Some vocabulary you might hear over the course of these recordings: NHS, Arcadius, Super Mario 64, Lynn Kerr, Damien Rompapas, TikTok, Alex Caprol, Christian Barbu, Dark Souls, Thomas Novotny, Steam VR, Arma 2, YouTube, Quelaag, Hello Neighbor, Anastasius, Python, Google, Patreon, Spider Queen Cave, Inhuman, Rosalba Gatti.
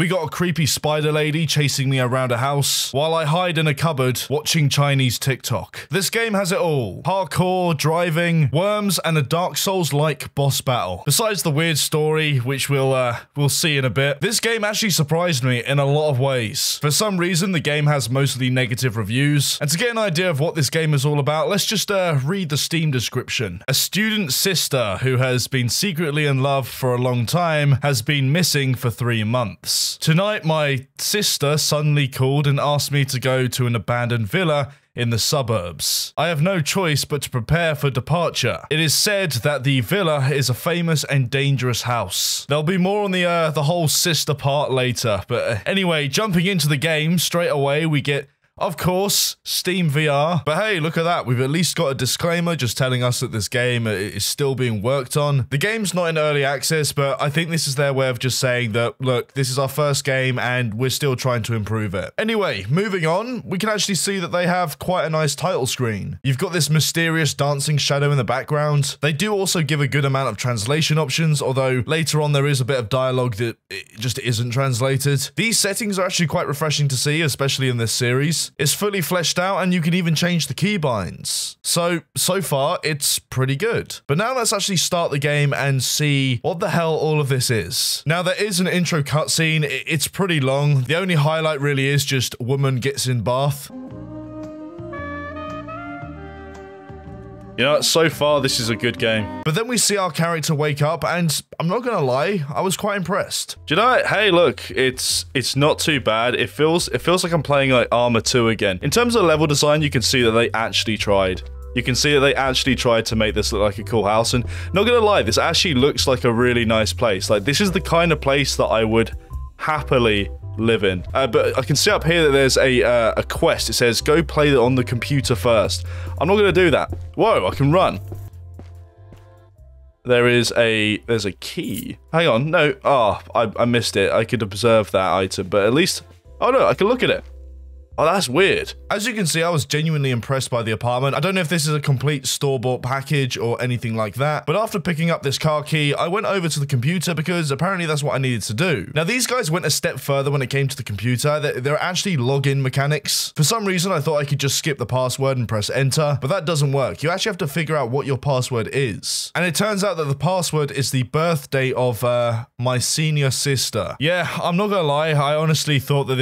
We got a creepy spider lady chasing me around a house while I hide in a cupboard watching Chinese TikTok. This game has it all. Hardcore, driving, worms, and a Dark Souls-like boss battle. Besides the weird story, which we'll see in a bit, this game actually surprised me in a lot of ways. For some reason, the game has mostly negative reviews. And to get an idea of what this game is all about, let's just read the Steam description. A student sister who has been secretly in love for a long time has been missing for 3 months. Tonight, my sister suddenly called and asked me to go to an abandoned villa in the suburbs. I have no choice but to prepare for departure. It is said that the villa is a famous and dangerous house. There'll be more on the whole sister part later, but anyway, jumping into the game straight away, we get, of course, Steam VR. But hey, look at that. We've at least got a disclaimer just telling us that this game is still being worked on. The game's not in early access, but I think this is their way of just saying that, look, this is our first game and we're still trying to improve it. Anyway, moving on, we can actually see that they have quite a nice title screen. You've got this mysterious dancing shadow in the background. They do also give a good amount of translation options, although later on there is a bit of dialogue that just isn't translated. These settings are actually quite refreshing to see, especially in this series. It's fully fleshed out and you can even change the keybinds. So far, it's pretty good. But now let's actually start the game and see what the hell all of this is. Now there is an intro cutscene, it's pretty long. The only highlight really is just woman gets in bath. You know, so far, this is a good game. But then we see our character wake up, and I'm not gonna lie, I was quite impressed. Do you know, hey, look, it's not too bad. It feels like I'm playing like Arma 2 again. In terms of level design, you can see that they actually tried. You can see that they actually tried to make this look like a cool house, and not gonna lie, this actually looks like a really nice place. Like, this is the kind of place that I would happily live in. But I can see up here that there's a quest. It says, go play on the computer first. I'm not going to do that. Whoa, I can run. There's a key. Hang on, no. Oh, I missed it. I could observe that item, but at least, oh no, I can look at it. Oh, that's weird. As you can see, I was genuinely impressed by the apartment. I don't know if this is a complete store-bought package or anything like that, but after picking up this car key, I went over to the computer because apparently that's what I needed to do. Now, these guys went a step further when it came to the computer. There are actually login mechanics. For some reason, I thought I could just skip the password and press enter, but that doesn't work. You actually have to figure out what your password is. And it turns out that the password is the birthday of my senior sister. Yeah, I'm not gonna lie. I honestly thought that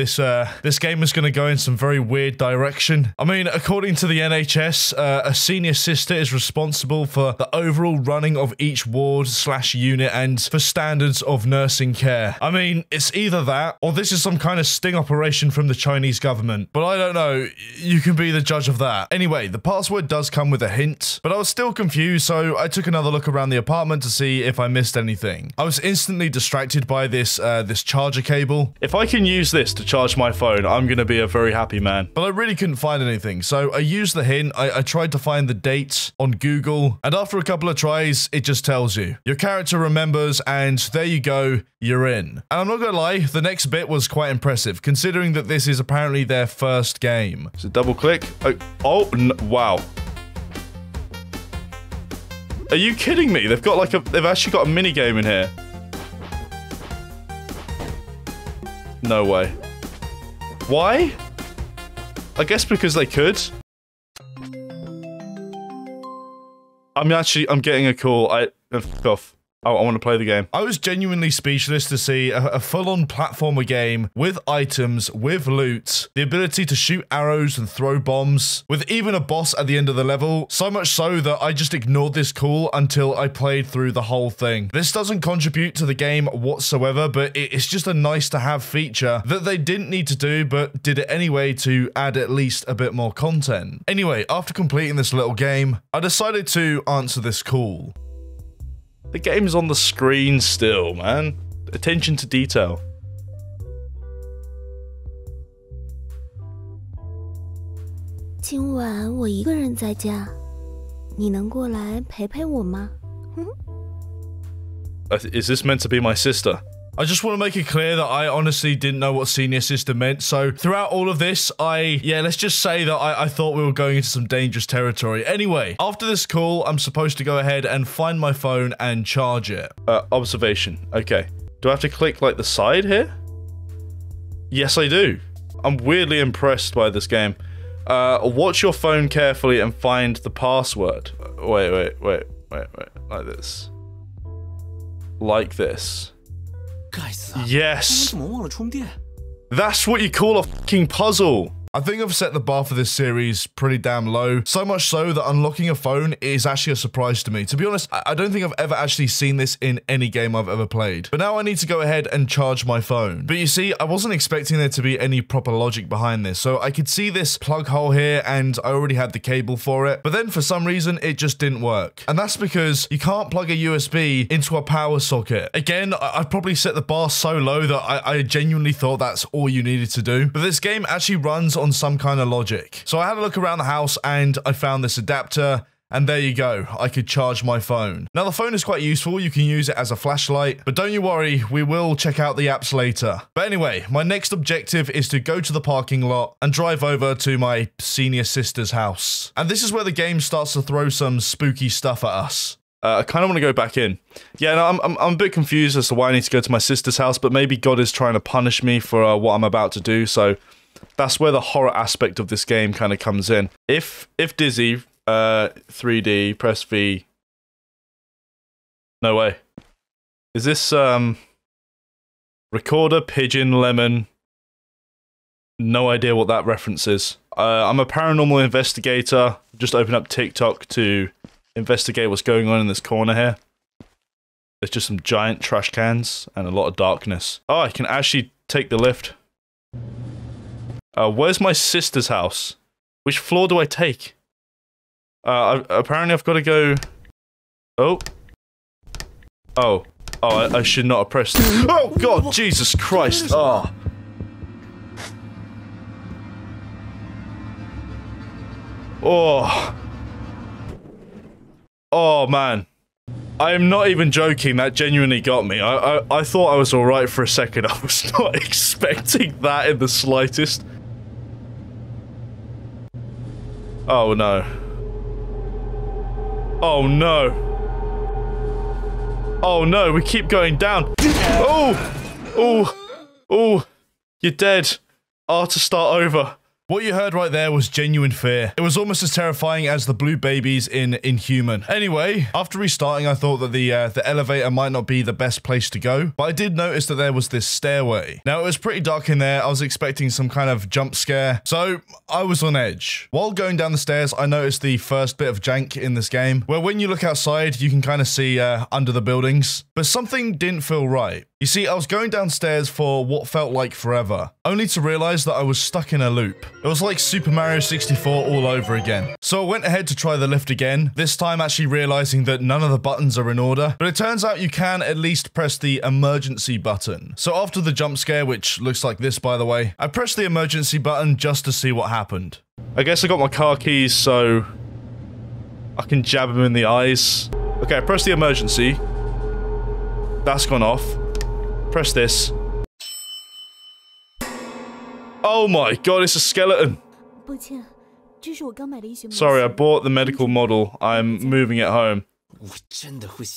this game was gonna go into some very weird direction. I mean, according to the NHS, a senior sister is responsible for the overall running of each ward/unit and for standards of nursing care. I mean, it's either that or this is some kind of sting operation from the Chinese government, but I don't know. You can be the judge of that. Anyway, the password does come with a hint, but I was still confused, so I took another look around the apartment to see if I missed anything. I was instantly distracted by this charger cable. If I can use this to charge my phone, I'm gonna be a very happy man. But I really couldn't find anything, so I used the hint. I tried to find the date on Google, and after a couple of tries, it just tells you. Your character remembers, and there you go, you're in. And I'm not gonna lie, the next bit was quite impressive, considering that this is apparently their first game. So double click. Oh no, wow. Are you kidding me? They've got they've actually got a mini game in here. No way. Why? I guess because they could. I'm getting a call. I want to play the game. I was genuinely speechless to see a full-on platformer game with items, with loot, the ability to shoot arrows and throw bombs, with even a boss at the end of the level, so much so that I just ignored this call until I played through the whole thing. This doesn't contribute to the game whatsoever, but it's just a nice-to-have feature that they didn't need to do, but did it anyway to add at least a bit more content. Anyway, after completing this little game, I decided to answer this call. The game's on the screen still, man. Attention to detail. Is this meant to be my sister? I just want to make it clear that I honestly didn't know what senior sister meant. So throughout all of this, let's just say that I thought we were going into some dangerous territory. Anyway, after this call, I'm supposed to go ahead and find my phone and charge it. Observation. Okay. Do I have to click like the side here? Yes, I do. I'm weirdly impressed by this game. Watch your phone carefully and find the password. Wait. Like this. Like this. Yes! That's what you call a fucking puzzle! I think I've set the bar for this series pretty damn low, so much so that unlocking a phone is actually a surprise to me. To be honest, I don't think I've ever actually seen this in any game I've ever played. But now I need to go ahead and charge my phone. But you see, I wasn't expecting there to be any proper logic behind this, so I could see this plug hole here and I already had the cable for it, but then for some reason it just didn't work. And that's because you can't plug a USB into a power socket. Again, I've probably set the bar so low that I genuinely thought that's all you needed to do, but this game actually runs on some kind of logic. So I had a look around the house and I found this adapter, and there you go, I could charge my phone. Now the phone is quite useful, you can use it as a flashlight, but don't you worry, we will check out the apps later. But anyway, my next objective is to go to the parking lot and drive over to my senior sister's house. And this is where the game starts to throw some spooky stuff at us. I kind of want to go back in. Yeah, no, I'm a bit confused as to why I need to go to my sister's house, but maybe God is trying to punish me for what I'm about to do, so that's where the horror aspect of this game kind of comes in. If dizzy, 3D, press V. No way. Is this, recorder, pigeon, lemon? No idea what that reference is. I'm a paranormal investigator. Just open up TikTok to investigate what's going on in this corner here. There's just some giant trash cans and a lot of darkness. Oh, I can actually take the lift. Where's my sister's house? Which floor do I take? Apparently I've got to go... Oh. Oh. Oh, I should not have pressed... Oh, God, Jesus Christ. Oh. Oh. Oh, man. I am not even joking, that genuinely got me. I thought I was alright for a second. I was not expecting that in the slightest. Oh no. Oh no. Oh no, we keep going down. Oh! Oh! Oh! You're dead. Oh, to start over. What you heard right there was genuine fear. It was almost as terrifying as the blue babies in Inhuman. Anyway, after restarting, I thought that the elevator might not be the best place to go, but I did notice that there was this stairway. Now, it was pretty dark in there. I was expecting some kind of jump scare, so I was on edge. While going down the stairs, I noticed the first bit of jank in this game, where when you look outside, you can kind of see under the buildings, but something didn't feel right. You see, I was going downstairs for what felt like forever, only to realize that I was stuck in a loop. It was like Super Mario 64 all over again. So I went ahead to try the lift again, this time actually realizing that none of the buttons are in order, but it turns out you can at least press the emergency button. So after the jump scare, which looks like this by the way, I pressed the emergency button just to see what happened. I guess I got my car keys, so I can jab him in the eyes. Okay, I pressed the emergency. That's gone off. Press this. Oh my God, it's a skeleton. Sorry, I bought the medical model. I'm moving it home.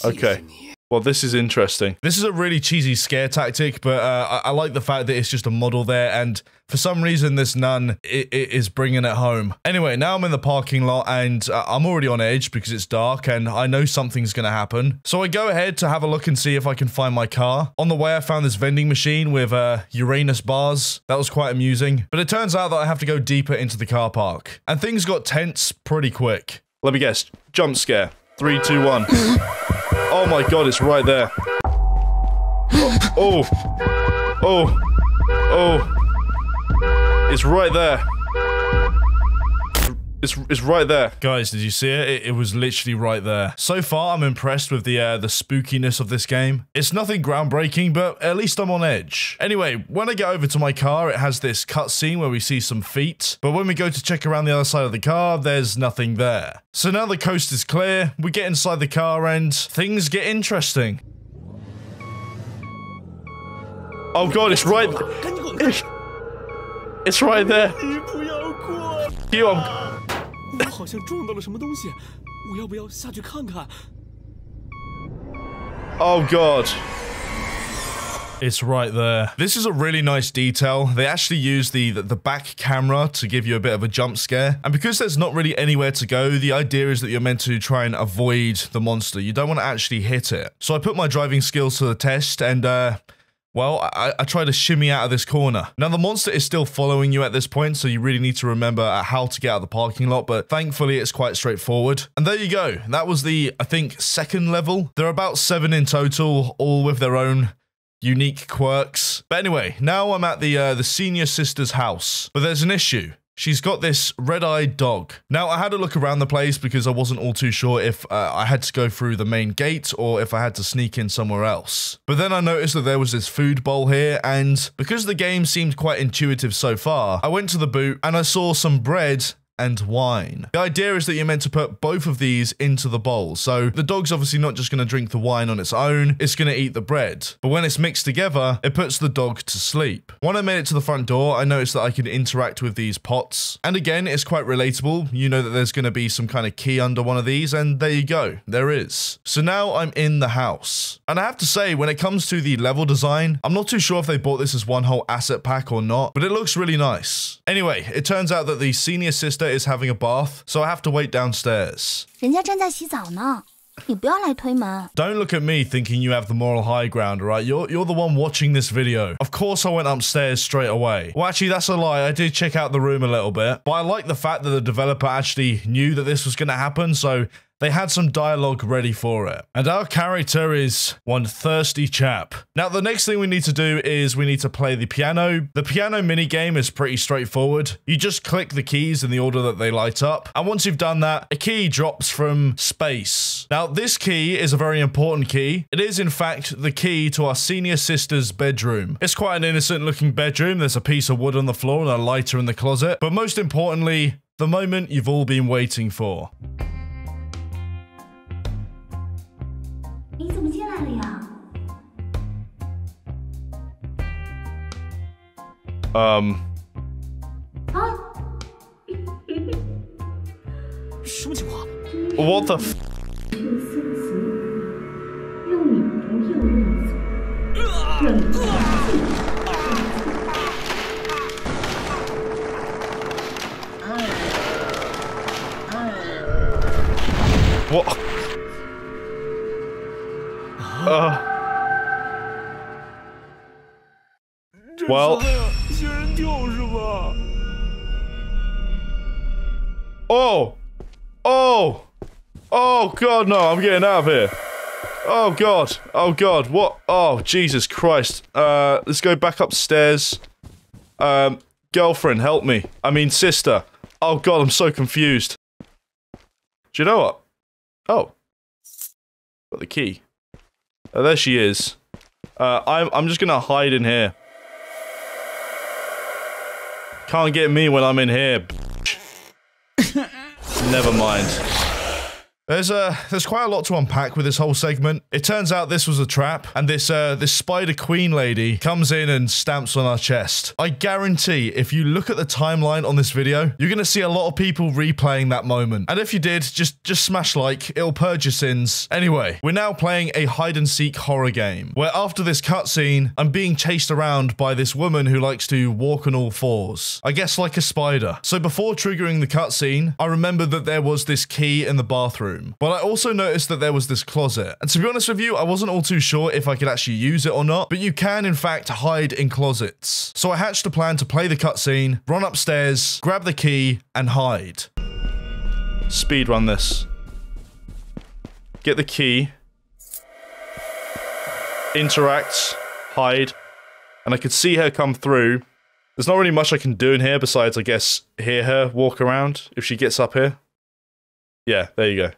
Okay. Well, this is interesting. This is a really cheesy scare tactic, but I like the fact that it's just a model there, and for some reason this nun is bringing it home. Anyway, now I'm in the parking lot, and I'm already on edge because it's dark, and I know something's gonna happen. So I go ahead to have a look and see if I can find my car. On the way, I found this vending machine with Uranus bars. That was quite amusing, but it turns out that I have to go deeper into the car park, and things got tense pretty quick. Let me guess, jump scare. 3, 2, 1. Oh my God, it's right there. Oh. Oh. Oh. Oh. It's right there. It's right there. Guys, did you see it? It was literally right there. So far, I'm impressed with the spookiness of this game. It's nothing groundbreaking, but at least I'm on edge. Anyway, when I get over to my car, it has this cutscene where we see some feet. But when we go to check around the other side of the car, there's nothing there. So now the coast is clear. We get inside the car and things get interesting. Oh God, it's right there. It's right there. You, Oh God. It's right there. This is a really nice detail. They actually use the back camera to give you a bit of a jump scare. And because there's not really anywhere to go, the idea is that you're meant to try and avoid the monster. You don't want to actually hit it. So I put my driving skills to the test and, well, I try to shimmy out of this corner. Now, the monster is still following you at this point, so you really need to remember how to get out of the parking lot, but thankfully it's quite straightforward. And there you go. That was the, I think, second level. There are about 7 in total, all with their own unique quirks. But anyway, now I'm at the senior sister's house, but there's an issue. She's got this red-eyed dog. Now, I had a look around the place because I wasn't all too sure if I had to go through the main gate or if I had to sneak in somewhere else. But then I noticed that there was this food bowl here, and because the game seemed quite intuitive so far, I went to the boot and I saw some bread and wine. The idea is that you're meant to put both of these into the bowl. So the dog's obviously not just going to drink the wine on its own, it's going to eat the bread. But when it's mixed together, it puts the dog to sleep. When I made it to the front door, I noticed that I could interact with these pots. And again, it's quite relatable. You know that there's going to be some kind of key under one of these, and there you go, there is. So now I'm in the house. And I have to say, when it comes to the level design, I'm not too sure if they bought this as one whole asset pack or not, but it looks really nice. Anyway, it turns out that the senior sister is having a bath, so I have to wait downstairs. Don't look at me thinking you have the moral high ground, alright? You're the one watching this video. Of course I went upstairs straight away. Well, actually, that's a lie. I did check out the room a little bit, but I like the fact that the developer actually knew that this was going to happen, so they had some dialogue ready for it. And our character is one thirsty chap. Now, the next thing we need to do is we need to play the piano. The piano minigame is pretty straightforward. You just click the keys in the order that they light up. And once you've done that, a key drops from space. Now, this key is a very important key. It is, in fact, the key to our senior sister's bedroom. It's quite an innocent looking bedroom. There's a piece of wood on the floor and a lighter in the closet. But most importantly, the moment you've all been waiting for. What the f? What? Well. Oh! Oh! Oh god, no, I'm getting out of here. Oh god, oh god, what? Oh, Jesus Christ. Let's go back upstairs. Girlfriend, help me. I mean, sister. Oh god, I'm so confused. Do you know what? Oh. Got the key. Oh, there she is. I'm just gonna hide in here. Can't get me when I'm in here. Never mind. There's quite a lot to unpack with this whole segment. It turns out this was a trap, and this spider queen lady comes in and stamps on our chest. I guarantee if you look at the timeline on this video, you're gonna see a lot of people replaying that moment. And if you did, just smash like, it'll purge your sins. Anyway, we're now playing a hide and seek horror game, where after this cutscene, I'm being chased around by this woman who likes to walk on all fours. I guess like a spider. So before triggering the cutscene, I remembered that there was this key in the bathroom. But I also noticed that there was this closet. And to be honest with you, I wasn't all too sure if I could actually use it or not, but you can in fact hide in closets. So I hatched a plan to play the cutscene, run upstairs, grab the key, and hide. Speedrun this. Get the key. Interact. Hide. And I could see her come through. There's not really much I can do in here besides, I guess, hear her walk around if she gets up here. Yeah, there you go.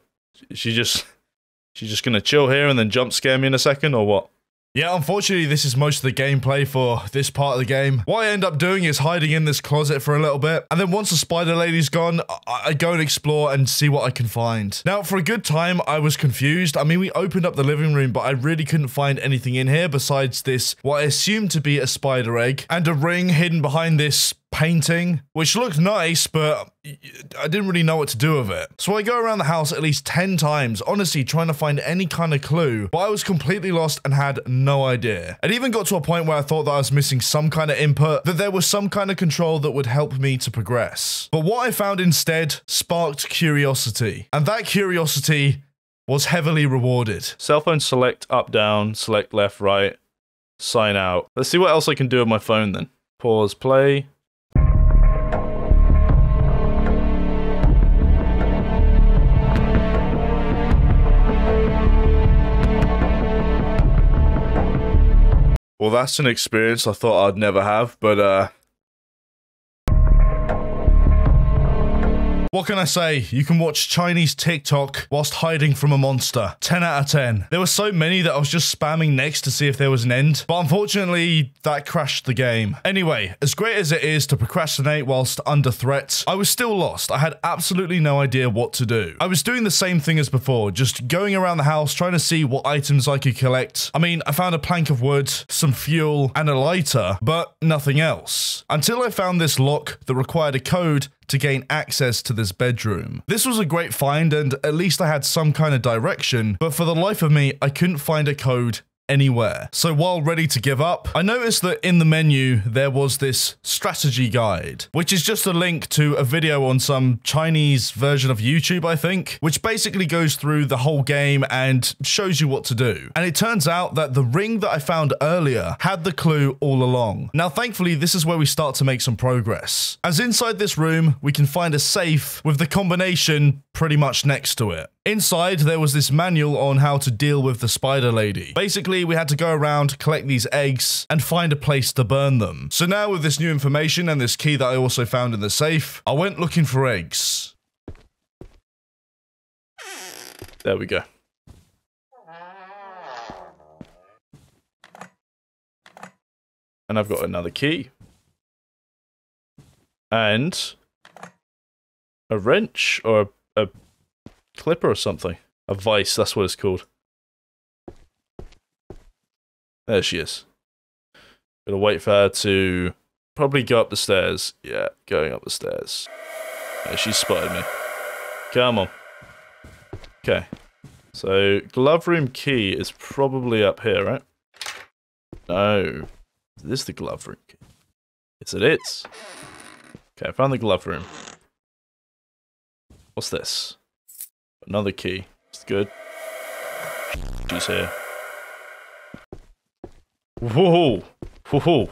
She's just gonna chill here and then jump scare me in a second, or what? Yeah, unfortunately, this is most of the gameplay for this part of the game. What I end up doing is hiding in this closet for a little bit, and then once the spider lady's gone, I go and explore and see what I can find. Now, for a good time, I was confused. I mean, we opened up the living room, but I really couldn't find anything in here besides this, what I assumed to be a spider egg, and a ring hidden behind this painting, which looked nice, but I didn't really know what to do with it. So I go around the house at least 10 times, honestly trying to find any kind of clue, but I was completely lost and had no idea. It even got to a point where I thought that I was missing some kind of input, that there was some kind of control that would help me to progress. But what I found instead sparked curiosity, and that curiosity was heavily rewarded. Cell phone select up, down, select left, right, sign out. Let's see what else I can do with my phone then. Pause, play. Well, that's an experience I thought I'd never have, but what can I say? You can watch Chinese TikTok whilst hiding from a monster. 10 out of 10. There were so many that I was just spamming next to see if there was an end, but unfortunately, that crashed the game. Anyway, as great as it is to procrastinate whilst under threat, I was still lost. I had absolutely no idea what to do. I was doing the same thing as before, just going around the house trying to see what items I could collect. I mean, I found a plank of wood, some fuel, and a lighter, but nothing else. Until I found this lock that required a code to gain access to this bedroom. This was a great find, and at least I had some kind of direction, but for the life of me, I couldn't find a code anywhere. So while ready to give up, I noticed that in the menu, there was this strategy guide, which is just a link to a video on some Chinese version of YouTube, I think, which basically goes through the whole game and shows you what to do. And it turns out that the ring that I found earlier had the clue all along. Now, thankfully, this is where we start to make some progress, as inside this room, we can find a safe with the combination pretty much next to it. Inside, there was this manual on how to deal with the spider lady. Basically, we had to go around, collect these eggs, and find a place to burn them. So now with this new information and this key that I also found in the safe, I went looking for eggs. There we go. And I've got another key. And a wrench or a clipper or something. A vice, that's what it's called. There she is. Gonna wait for her to probably go up the stairs. Yeah, going up the stairs. Yeah, she spotted me. Come on. Okay. So, glove room key is probably up here, right? No. Is this the glove room key? Yes, it is. Okay, I found the glove room. What's this? Another key. It's good. She's here. Whoa! Whoa!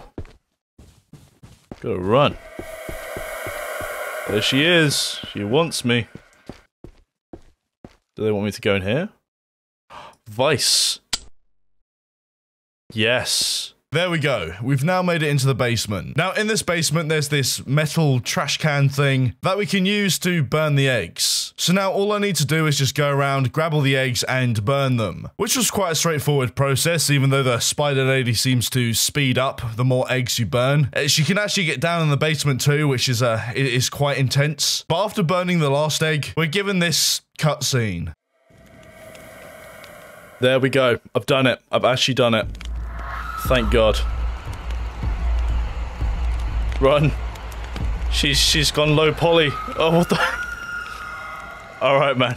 Gotta run. There she is. She wants me. Do they want me to go in here? Vice. Yes. There we go. We've now made it into the basement. Now in this basement, there's this metal trash can thing that we can use to burn the eggs. So now all I need to do is just go around, grab all the eggs and burn them, which was quite a straightforward process, even though the spider lady seems to speed up the more eggs you burn. She can actually get down in the basement too, which is quite intense. But after burning the last egg, we're given this cutscene. There we go. I've done it. I've actually done it. Thank God. Run. She's gone low poly. Oh, what the... Alright, man.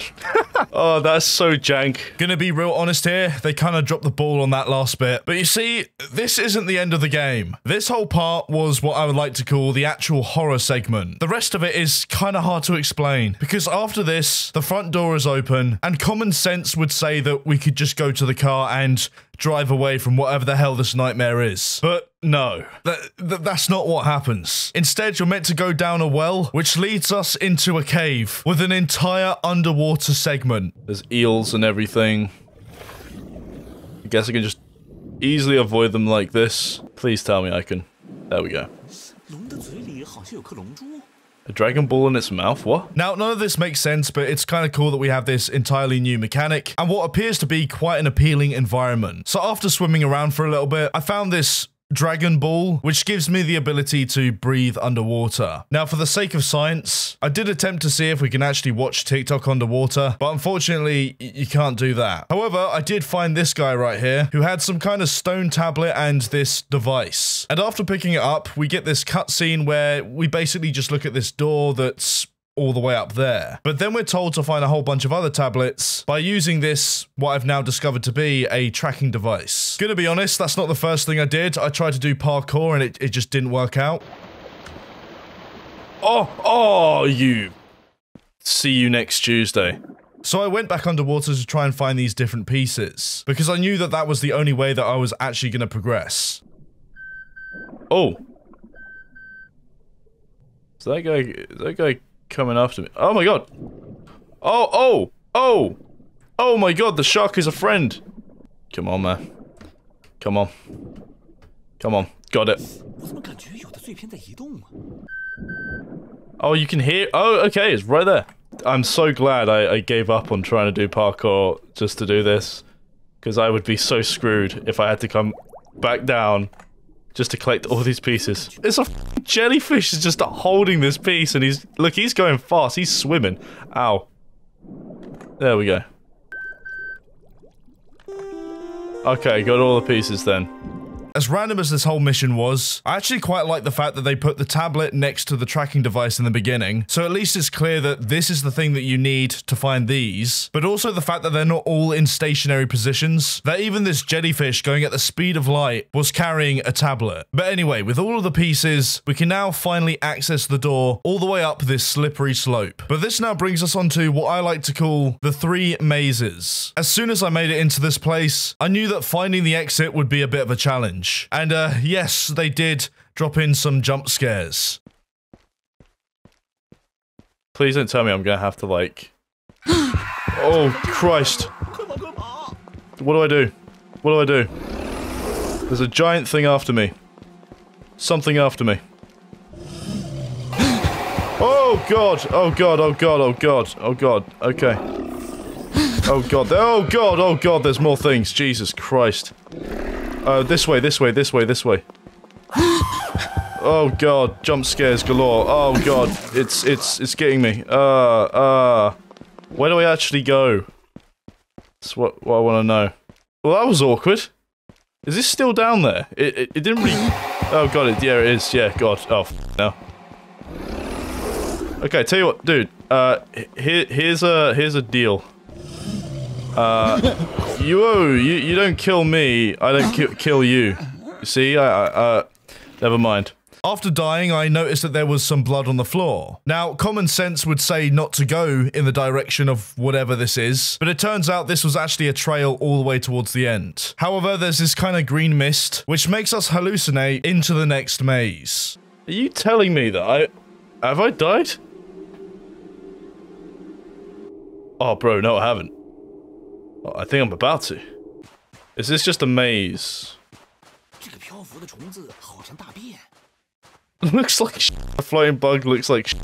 Oh, that's so jank. Gonna be real honest here, they kind of dropped the ball on that last bit. But you see, this isn't the end of the game. This whole part was what I would like to call the actual horror segment. The rest of it is kind of hard to explain, because after this, the front door is open, and common sense would say that we could just go to the car and drive away from whatever the hell this nightmare is. But no, that's not what happens. Instead, you're meant to go down a well, which leads us into a cave with an entire underwater segment. There's eels and everything. I guess I can just easily avoid them like this. Please tell me I can. There we go. A dragon ball in its mouth? What? Now, none of this makes sense, but it's kind of cool that we have this entirely new mechanic and what appears to be quite an appealing environment. So after swimming around for a little bit, I found this Dragon Ball, which gives me the ability to breathe underwater. Now, for the sake of science, I did attempt to see if we can actually watch TikTok underwater, but unfortunately, you can't do that. However, I did find this guy right here who had some kind of stone tablet and this device. And after picking it up, we get this cutscene where we basically just look at this door that's all the way up there. But then we're told to find a whole bunch of other tablets by using this, what I've now discovered to be a tracking device. Gonna be honest, that's not the first thing I did. I tried to do parkour and it just didn't work out. Oh, you. See you next Tuesday. So I went back underwater to try and find these different pieces because I knew that that was the only way that I was actually gonna progress. Oh. Is that guy coming after me? Oh my god! Oh my god, the shark is a friend! Come on, man. Come on. Got it. Oh, you can hear- oh, okay, it's right there. I'm so glad I gave up on trying to do parkour just to do this. Because I would be so screwed if I had to come back down just to collect all these pieces. It's a f***ing jellyfish is just holding this piece and he's- look, he's going fast, he's swimming. Ow. There we go. Okay, got all the pieces then. As random as this whole mission was, I actually quite like the fact that they put the tablet next to the tracking device in the beginning, so at least it's clear that this is the thing that you need to find these, but also the fact that they're not all in stationary positions, that even this jellyfish going at the speed of light was carrying a tablet. But anyway, with all of the pieces, we can now finally access the door all the way up this slippery slope. But this now brings us onto what I like to call the three mazes. As soon as I made it into this place, I knew that finding the exit would be a bit of a challenge. And yes, they did drop in some jump scares. Please don't tell me I'm gonna have to like... oh Christ. What do I do? What do I do? There's a giant thing after me. Something after me. Oh god, oh god, oh god, oh god, oh god, okay. Oh god, there's more things, Jesus Christ. This way. Oh god, jump scares galore. Oh god, it's getting me. Where do I actually go? That's what I want to know. Well, that was awkward. Is this still down there? It didn't really... Oh god, it is. Yeah, god. Oh, no. Okay, tell you what, dude. Here's a deal. You don't kill me, I don't kill you. See, never mind. After dying, I noticed that there was some blood on the floor. Now, common sense would say not to go in the direction of whatever this is, but it turns out this was actually a trail all the way towards the end. However, there's this kind of green mist, which makes us hallucinate into the next maze. Are you telling me that have I died? Oh, bro, no, I haven't. I think I'm about to. Is this just a maze? Looks like shit. The floating bug looks like shit.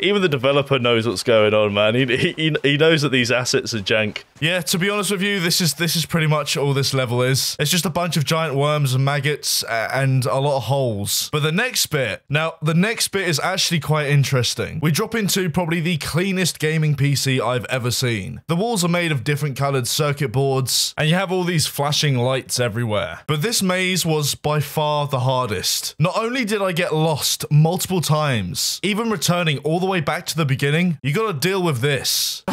Even the developer knows what's going on, man. He knows that these assets are jank. Yeah, to be honest with you, this is pretty much all this level is. It's just a bunch of giant worms and maggots and a lot of holes. But the next bit is actually quite interesting. We drop into probably the cleanest gaming PC I've ever seen. The walls are made of different colored circuit boards and you have all these flashing lights everywhere. But this maze was by far the hardest. Not only did I get lost multiple times, even returning all the way back to the beginning, you gotta deal with this.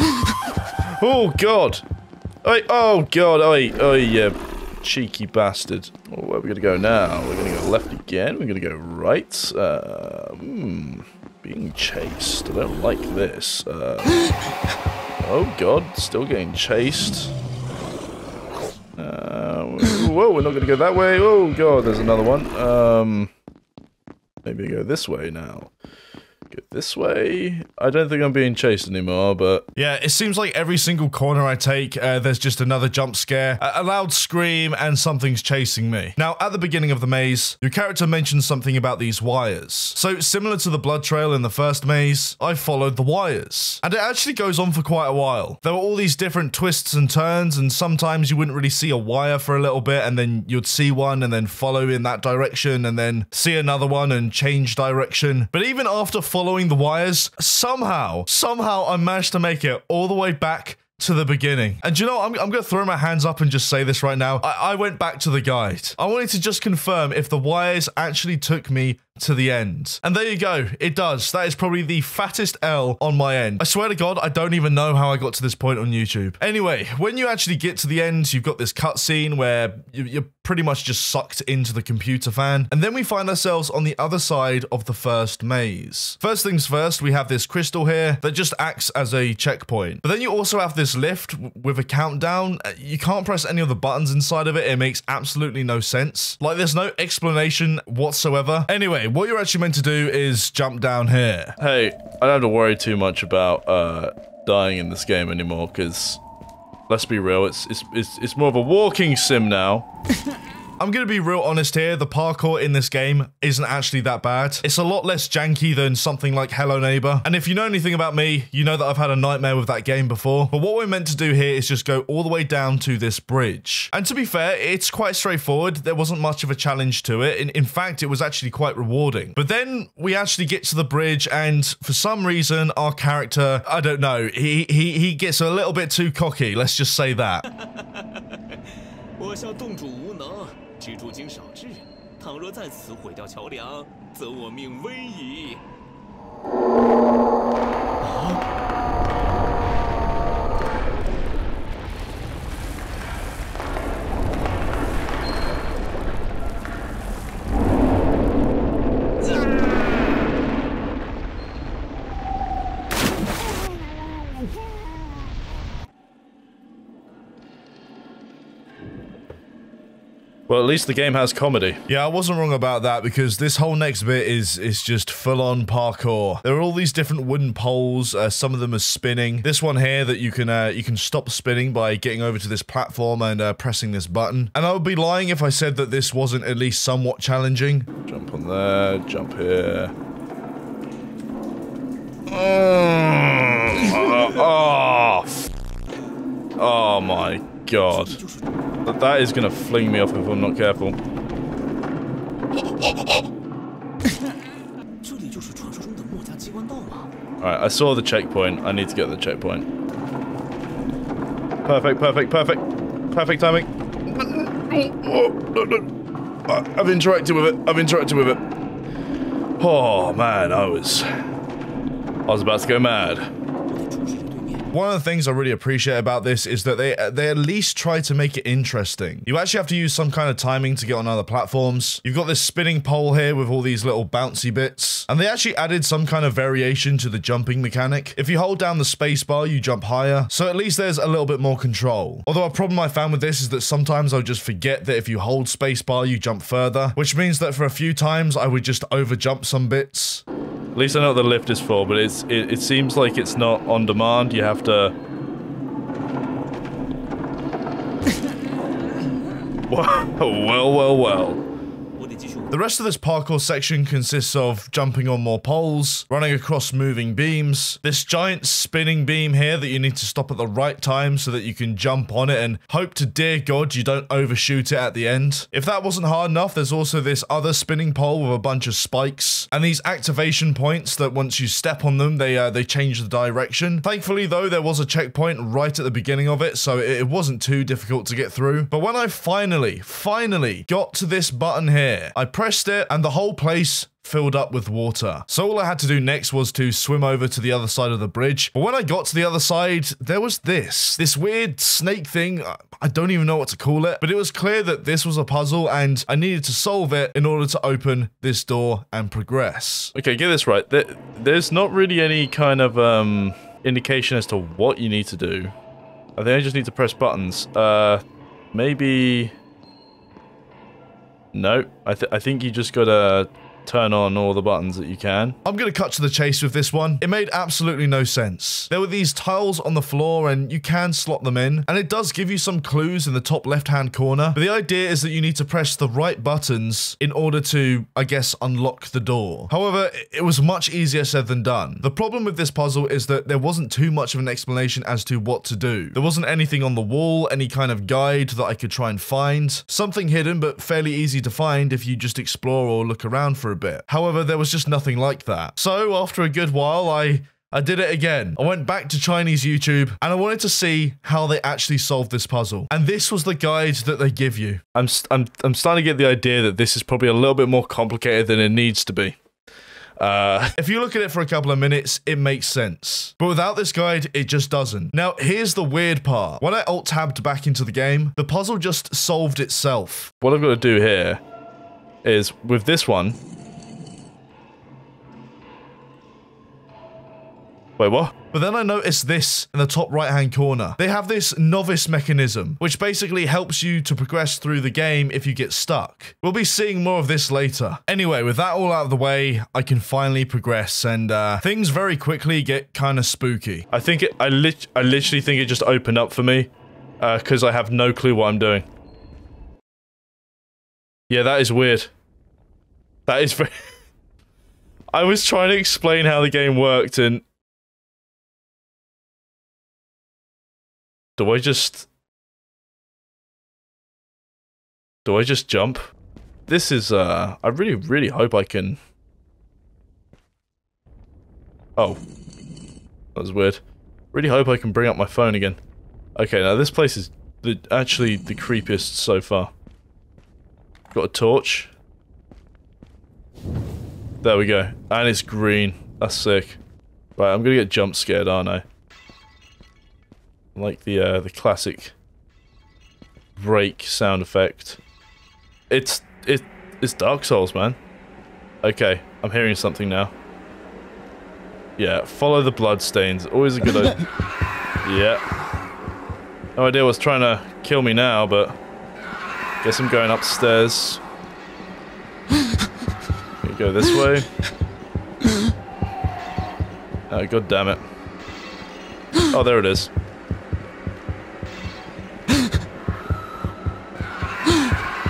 Oh god! Oh god, yeah, cheeky bastard. Oh, where are we gonna go now? We're gonna go left again, we're gonna go right. Being chased. I don't like this. Oh god, still getting chased. Whoa, we're not gonna go that way. Oh god, there's another one. Maybe go this way now. Go this way? I don't think I'm being chased anymore, but... Yeah, it seems like every single corner I take, there's just another jump scare, a loud scream, and something's chasing me. Now, at the beginning of the maze, your character mentions something about these wires. So, similar to the blood trail in the first maze, I followed the wires. And it actually goes on for quite a while. There were all these different twists and turns, and sometimes you wouldn't really see a wire for a little bit, and then you'd see one, and then follow in that direction, and then see another one, and change direction. But even after following the wires, somehow I managed to make it all the way back to the beginning. And you know what? I'm gonna throw my hands up and just say this right now. I went back to the guide. I wanted to just confirm if the wires actually took me to the end. And there you go. It does. That is probably the fattest L on my end. I swear to God, I don't even know how I got to this point on YouTube. Anyway, when you actually get to the end, you've got this cutscene where you're pretty much just sucked into the computer fan. And then we find ourselves on the other side of the first maze. First things first, we have this crystal here that just acts as a checkpoint. But then you also have this lift with a countdown. You can't press any of the buttons inside of it. It makes absolutely no sense. Like, there's no explanation whatsoever. Anyway, what you're actually meant to do is jump down here. Hey, I don't have to worry too much about dying in this game anymore, because let's be real, it's more of a walking sim now. I'm gonna be real honest here, the parkour in this game isn't actually that bad. It's a lot less janky than something like Hello Neighbor. And if you know anything about me, you know that I've had a nightmare with that game before. But what we're meant to do here is just go all the way down to this bridge. And to be fair, it's quite straightforward. There wasn't much of a challenge to it. In fact, it was actually quite rewarding. But then we actually get to the bridge, and for some reason, our character, I don't know, he gets a little bit too cocky. Let's just say that. Well, at least the game has comedy. Yeah, I wasn't wrong about that, because this whole next bit is just full-on parkour. There are all these different wooden poles. Some of them are spinning. This one here that you can stop spinning by getting over to this platform and pressing this button. And I would be lying if I said that this wasn't at least somewhat challenging. Jump on there. Jump here. Oh my God. That is gonna fling me off if I'm not careful. Alright, I saw the checkpoint. I need to get the checkpoint. Perfect, perfect, perfect. Perfect timing. Oh, no, no. I've interacted with it. I've interacted with it. Oh, man, I was about to go mad. One of the things I really appreciate about this is that they at least try to make it interesting. You actually have to use some kind of timing to get on other platforms. You've got this spinning pole here with all these little bouncy bits. And they actually added some kind of variation to the jumping mechanic. If you hold down the space bar, you jump higher. So at least there's a little bit more control. Although a problem I found with this is that sometimes I would just forget that if you hold space bar, you jump further. Which means that for a few times, I would just over jump some bits. At least I know what the lift is for, but it seems like it's not on demand. You have to... Well. The rest of this parkour section consists of jumping on more poles, running across moving beams, this giant spinning beam here that you need to stop at the right time so that you can jump on it and hope to dear God you don't overshoot it at the end. If that wasn't hard enough, there's also this other spinning pole with a bunch of spikes and these activation points that once you step on them, they change the direction. Thankfully though, there was a checkpoint right at the beginning of it, so it wasn't too difficult to get through. But when I finally got to this button here, I pressed it and the whole place filled up with water. So all I had to do next was to swim over to the other side of the bridge. But when I got to the other side, there was this weird snake thing. I don't even know what to call it, but it was clear that this was a puzzle and I needed to solve it in order to open this door and progress. Okay, get this right. There's not really any kind of indication as to what you need to do. I think I just need to press buttons. Maybe... No, I think you just gotta turn on all the buttons that you can. I'm gonna cut to the chase with this one. It made absolutely no sense. There were these tiles on the floor and you can slot them in, and it does give you some clues in the top left-hand corner, but the idea is that you need to press the right buttons in order to, I guess, unlock the door. However, it was much easier said than done. The problem with this puzzle is that there wasn't too much of an explanation as to what to do. There wasn't anything on the wall, any kind of guide that I could try and find. Something hidden, but fairly easy to find if you just explore or look around for a bit. However, there was just nothing like that. So after a good while, I did it again. I went back to Chinese YouTube and I wanted to see how they actually solved this puzzle. And this was the guide that they give you. I'm starting to get the idea that this is probably a little bit more complicated than it needs to be. If you look at it for a couple of minutes, it makes sense. But without this guide, it just doesn't. Now, here's the weird part. When I alt-tabbed back into the game, the puzzle just solved itself. What I've got to do here is, with this one... Wait, what? But then I noticed this in the top right-hand corner. They have this novice mechanism, which basically helps you to progress through the game if you get stuck. We'll be seeing more of this later. Anyway, with that all out of the way, I can finally progress, and things very quickly get kind of spooky. I think I literally think it just opened up for me, because I have no clue what I'm doing. Yeah, that is weird. That is very... I was trying to explain how the game worked, and... Do I just jump? This is, I really hope I can... Oh. That was weird. Really hope I can bring up my phone again. Okay, now this place is actually the creepiest so far. Got a torch. There we go. And it's green. That's sick. Right, I'm gonna get jump scared, aren't I? Like the classic break sound effect. It's Dark Souls, man. Okay, I'm hearing something now. Yeah, follow the bloodstains. Always a good idea. Yeah. No idea what's trying to kill me now, but guess I'm going upstairs. Let me go this way. Oh, god damn it. Oh, there it is.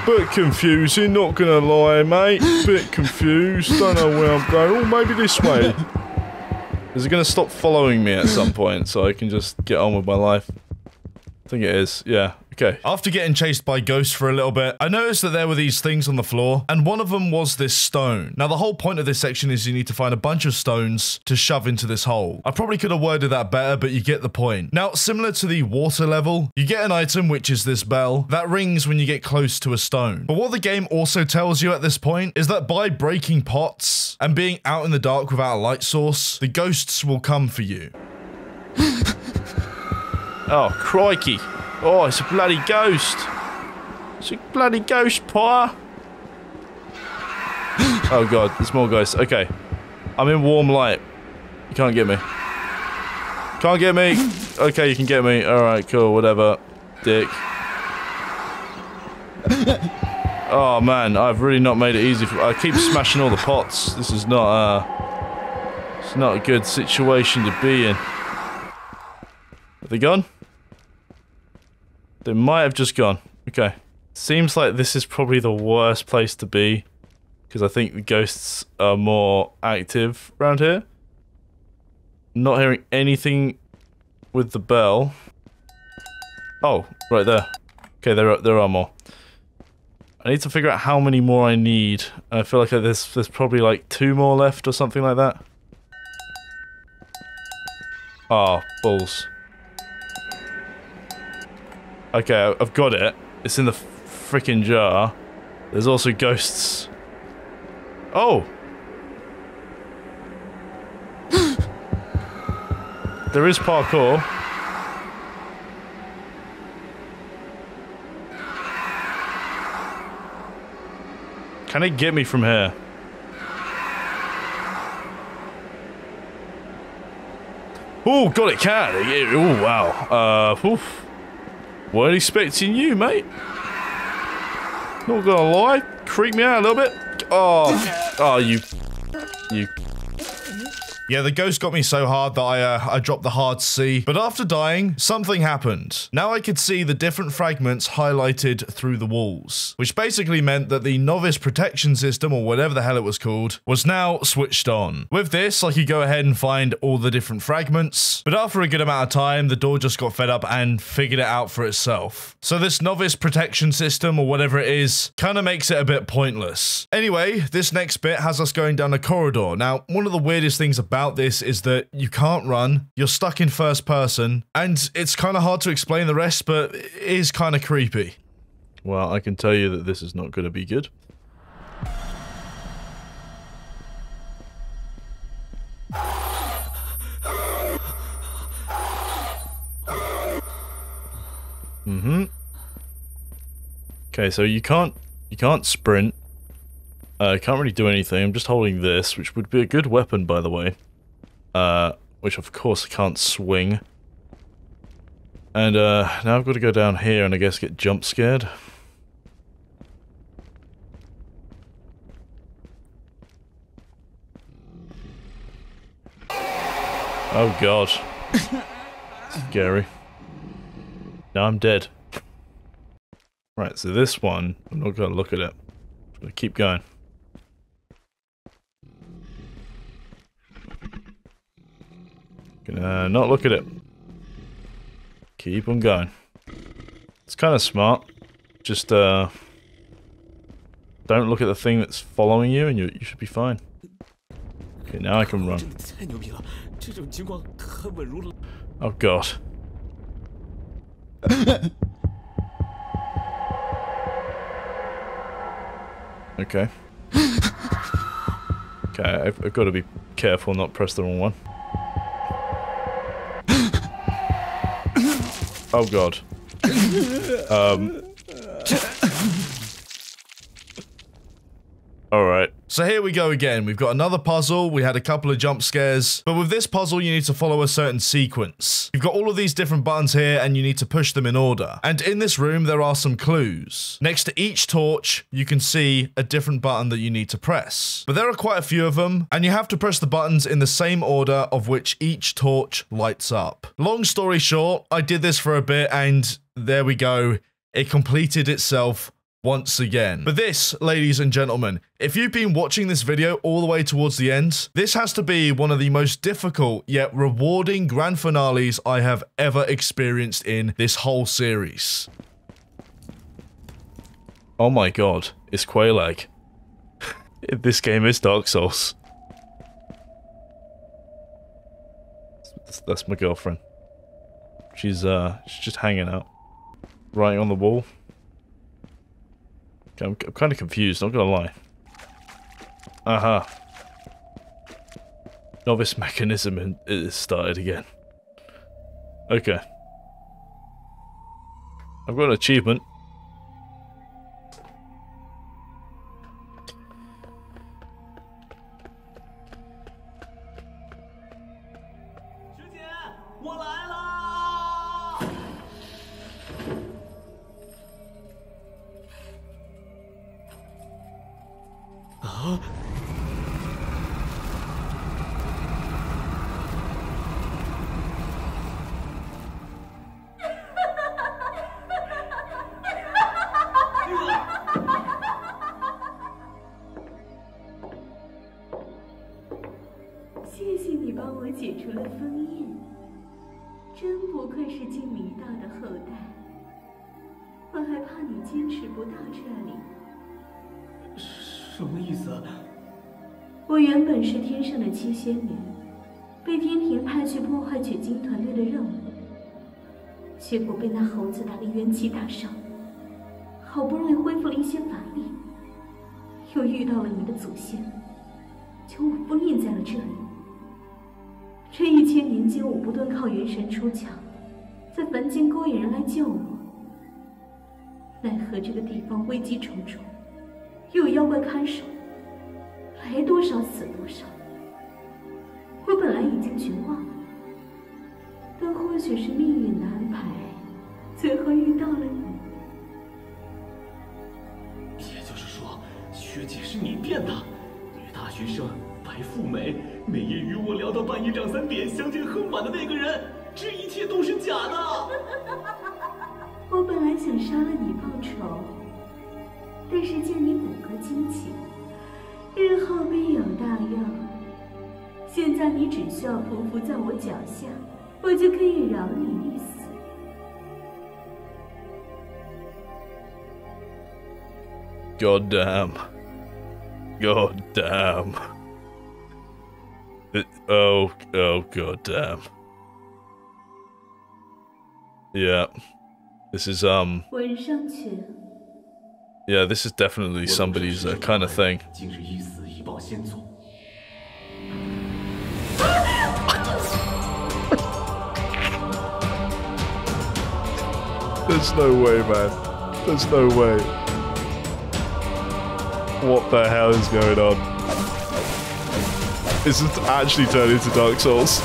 Bit confusing, not gonna lie, mate. Bit confused, don't know where I'm going. Oh, maybe this way. Is it gonna stop following me at some point so I can just get on with my life? I think it is, yeah. Okay. After getting chased by ghosts for a little bit, I noticed that there were these things on the floor, and one of them was this stone. Now, the whole point of this section is you need to find a bunch of stones to shove into this hole. I probably could have worded that better, but you get the point. Now, similar to the water level, you get an item, which is this bell, that rings when you get close to a stone. But what the game also tells you at this point is that by breaking pots and being out in the dark without a light source, the ghosts will come for you. Oh, crikey. Oh, it's a bloody ghost. It's a bloody ghost, pa. Oh, God. There's more ghosts. Okay. I'm in warm light. You can't get me. Can't get me. Okay, you can get me. All right, cool. Whatever. Dick. Oh, man. I've really not made it easy. I keep smashing all the pots. This is not, it's not a good situation to be in. Are they gone? They might have just gone. Okay. Seems like this is probably the worst place to be, because I think the ghosts are more active around here. Not hearing anything with the bell. Oh, right there. Okay, there are more. I need to figure out how many more I need. I feel like there's probably like 2 more left or something like that. Ah, balls. Okay, I've got it. It's in the freaking jar. There's also ghosts. Oh! There is parkour. Can it get me from here? Oh, God, it can! Oh, wow. Oof. Weren't expecting you, mate. Not gonna lie, creeped me out a little bit. Oh, Oh, you. Yeah, the ghost got me so hard that I dropped the hard C. But after dying, something happened. Now I could see the different fragments highlighted through the walls, which basically meant that the novice protection system, or whatever the hell it was called, was now switched on. With this, I could go ahead and find all the different fragments, but after a good amount of time, the door just got fed up and figured it out for itself. So this novice protection system, or whatever it is, kind of makes it a bit pointless. Anyway, this next bit has us going down a corridor. Now, one of the weirdest things about this is that you can't run, you're stuck in first person, and it's kind of hard to explain the rest, but it is kind of creepy. Well, I can tell you that this is not going to be good. Mm-hmm. Okay, so you can't sprint. I can't really do anything. I'm just holding this, which would be a good weapon, by the way. Which of course I can't swing. And now I've got to go down here and I guess get jump scared. Oh god. Scary. Now I'm dead. Right, so this one, I'm not going to look at it. I'm going to keep going. Gonna not look at it. Keep on going. It's kind of smart. Just don't look at the thing that's following you, and you should be fine. Okay, now I can run. Oh god. Okay. Okay, I've got to be careful not press the wrong one. Oh god. Alright. So here we go again. We've got another puzzle, we had a couple of jump scares, but with this puzzle you need to follow a certain sequence. You've got all of these different buttons here and you need to push them in order. And in this room there are some clues. Next to each torch you can see a different button that you need to press. But there are quite a few of them and you have to press the buttons in the same order of which each torch lights up. Long story short, I did this for a bit and there we go. It completed itself once again. But this, ladies and gentlemen, if you've been watching this video all the way towards the end, this has to be one of the most difficult yet rewarding grand finales I have ever experienced in this whole series. Oh my god, it's Quelaag. This game is Dark Souls. That's my girlfriend. She's just hanging out. Right on the wall. I'm kind of confused, not gonna lie. Aha. Novice mechanism is started again. Okay. I've got an achievement. 学生白富美，每夜与我聊到半夜2、3点，相见恨晚的那个人，这一切都是假的。我本来想杀了你报仇，但是见你骨骼惊奇，日后必有大用。现在你只需要匍匐在我脚下，我就可以饶你一死。 God damn. God damn. Oh, god damn. Yeah. This is, yeah, this is definitely somebody's kind of thing. There's no way, man. There's no way. What the hell is going on? This is actually turning into Dark Souls.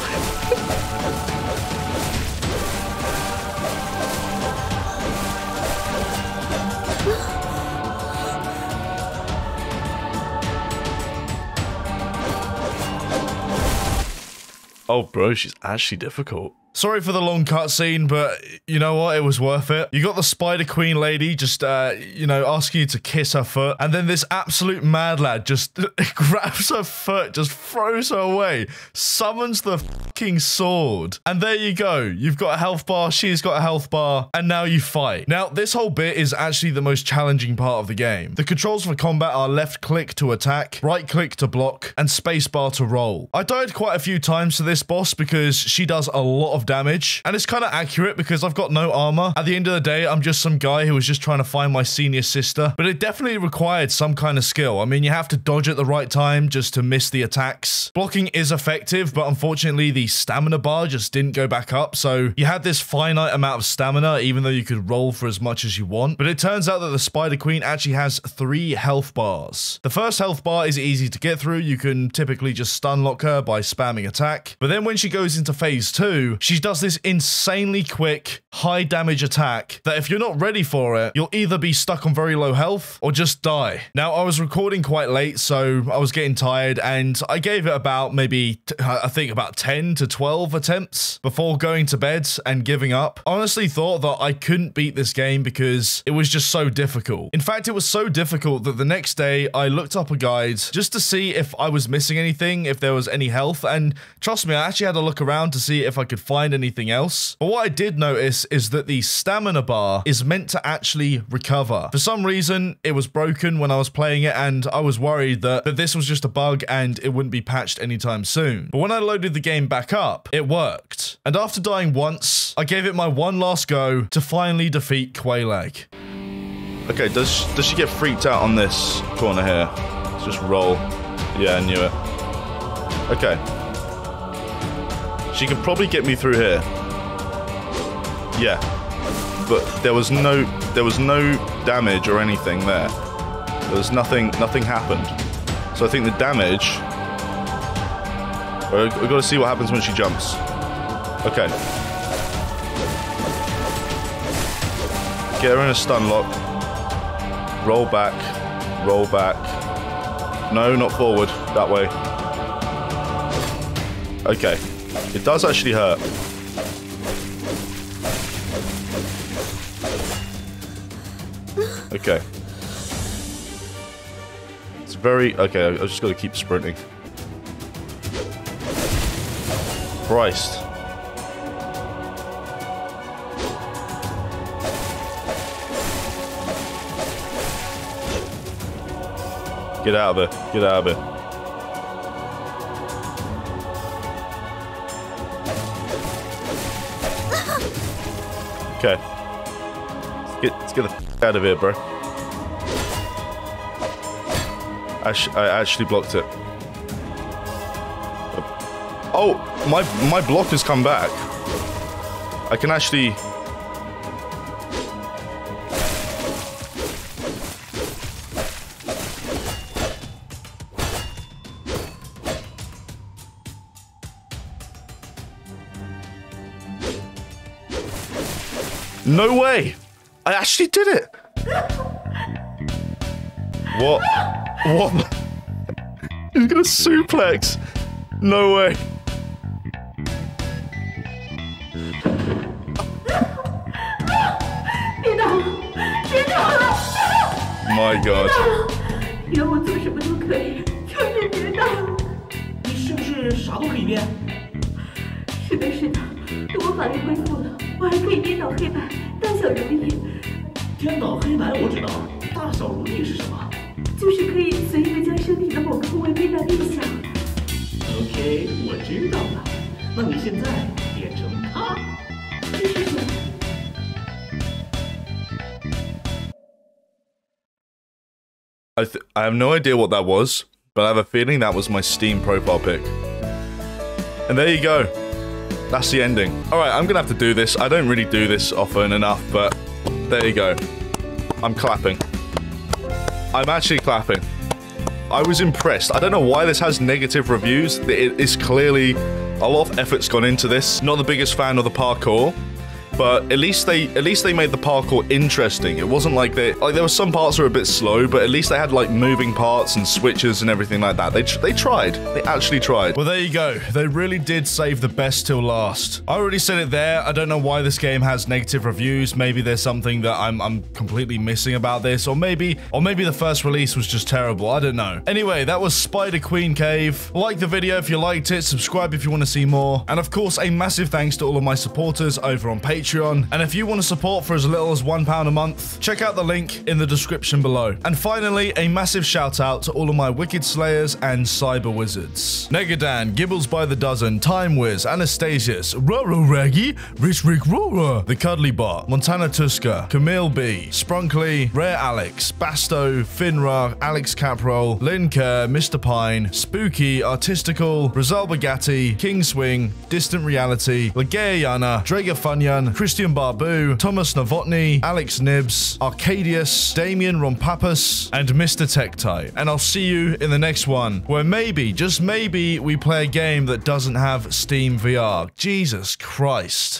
Oh, bro, she's actually difficult. Sorry for the long cutscene, but you know what? It was worth it. You got the Spider Queen lady just, you know, asking you to kiss her foot. And then this absolute mad lad just grabs her foot, just throws her away, summons the fucking sword. And there you go. You've got a health bar, she's got a health bar, and now you fight. Now, this whole bit is actually the most challenging part of the game. The controls for combat are left click to attack, right click to block, and space bar to roll. I died quite a few times to this boss because she does a lot of damage, and it's kind of accurate because I've got no armor. At the end of the day, I'm just some guy who was just trying to find my senior sister, but it definitely required some kind of skill. I mean, you have to dodge at the right time just to miss the attacks. Blocking is effective, but unfortunately the stamina bar just didn't go back up, so you had this finite amount of stamina even though you could roll for as much as you want. But it turns out that the Spider Queen actually has 3 health bars. The first health bar is easy to get through. You can typically just stun lock her by spamming attack, but then when she goes into phase 2, she does this insanely quick, high damage attack that if you're not ready for it, you'll either be stuck on very low health or just die. Now, I was recording quite late, so I was getting tired, and I gave it about maybe, I think about 10 to 12 attempts before going to bed and giving up. I honestly thought that I couldn't beat this game because it was just so difficult. In fact, it was so difficult that the next day I looked up a guide just to see if I was missing anything, if there was any health, and trust me, I actually had a look around to see if I could find anything else. But what I did notice is that the stamina bar is meant to actually recover. For some reason, it was broken when I was playing it, and I was worried that this was just a bug and it wouldn't be patched anytime soon. But when I loaded the game back up, it worked. And after dying once, I gave it my one last go to finally defeat Quelaag. Okay, does she get freaked out on this corner here? Let's just roll. Yeah, I knew it. Okay. She could probably get me through here. Yeah. But there was no damage or anything there. There was nothing happened. So I think the damage, we've got to see what happens when she jumps. Okay. Get her in a stun lock. Roll back. Roll back. No, not forward. That way. Okay. It does actually hurt. Okay. It's very... Okay, I've just got to keep sprinting. Christ. Get out of it. Get out of it. Okay. Let's get the f*** out of here, bro. I actually blocked it. Oh, my block has come back. I can actually... No way! I actually did it! What? What? He's gonna suplex! No way! My God. Okay, I have no idea what that was, but I have a feeling that was my Steam profile pic. And there you go. That's the ending. Alright, I'm gonna have to do this. I don't really do this often enough, but there you go. I'm clapping. I'm actually clapping. I was impressed. I don't know why this has negative reviews. It is clearly a lot of effort's gone into this. Not the biggest fan of the parkour. But at least they made the parkour interesting. It wasn't like there were some parts that were a bit slow, but at least they had like moving parts and switches and everything like that. They tried. They actually tried. Well, there you go. They really did save the best till last. I already said it there. I don't know why this game has negative reviews. Maybe there's something that I'm completely missing about this, or maybe the first release was just terrible. I don't know. Anyway, that was Spider Queen Cave. Like the video if you liked it. Subscribe if you want to see more. And of course, a massive thanks to all of my supporters over on Patreon. And if you want to support for as little as £1 a month, check out the link in the description below. And finally, a massive shout out to all of my Wicked Slayers and Cyber Wizards. Negadan, Gibbles by the Dozen, Time Wiz, Anastasius, Roro Raggy, Rich Rick Rora, The Cuddly Bot, Montana Tusker, Camille B, Sprunkly, Rare Alex, Basto, Finra, Alex Caprol, Lynn Kerr, Mr. Pine, Spooky, Artistical, Rosalba Gatti, King Swing, Distant Reality, Lageayana, Draga Funyan, Christian Barbu, Thomas Novotny, Alex Nibs, Arcadius, Damien Rompapas, and Mr. Techtite. And I'll see you in the next one, where maybe, just maybe, we play a game that doesn't have Steam VR. Jesus Christ.